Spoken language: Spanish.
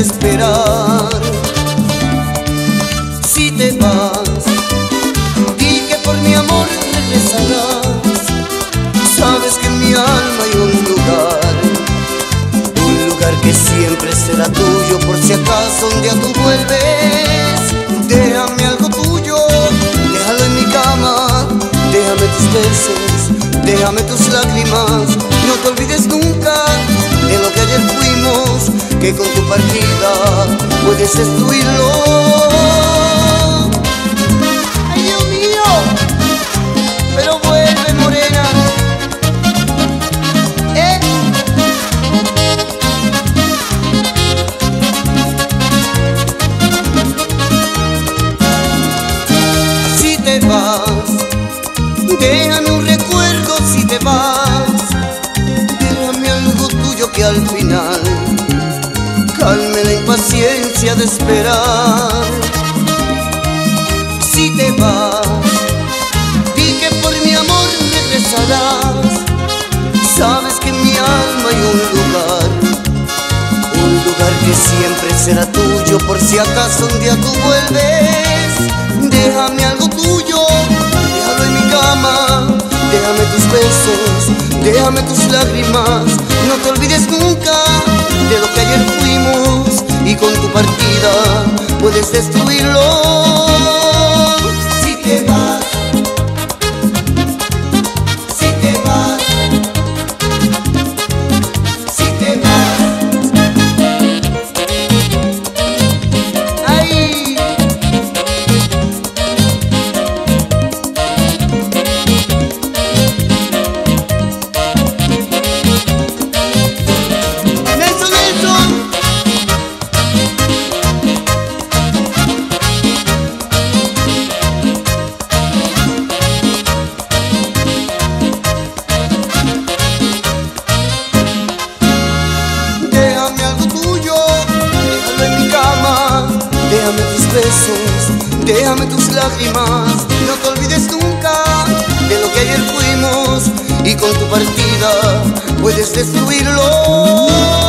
de esperar. Si te vas, di que por mi amor regresarás. Sabes que en mi alma hay un lugar que siempre será tuyo, por si acaso un día tú vuelves. Déjame algo tuyo, déjalo en mi cama, déjame tus besos, déjame tus lágrimas. No te olvides nunca de lo que ayer fuimos, que con tu partida puedes destruirlo. Déjame un recuerdo si te vas, déjame algo tuyo que al final calme la impaciencia de esperar. Si te vas, di que por mi amor regresarás. Sabes que en mi alma hay un lugar que siempre será tuyo, por si acaso un día tú vuelves. Déjame algo tuyo, déjalo en mi cama, déjame tus besos, déjame tus lágrimas. No te olvides nunca de lo que ayer fuimos, y con tu partida puedes destruirlo. Si te vas, si te vas, si te vas. ¡Ay! Déjame tus besos, déjame tus lágrimas. No te olvides nunca de lo que ayer fuimos, y con tu partida puedes destruirlo.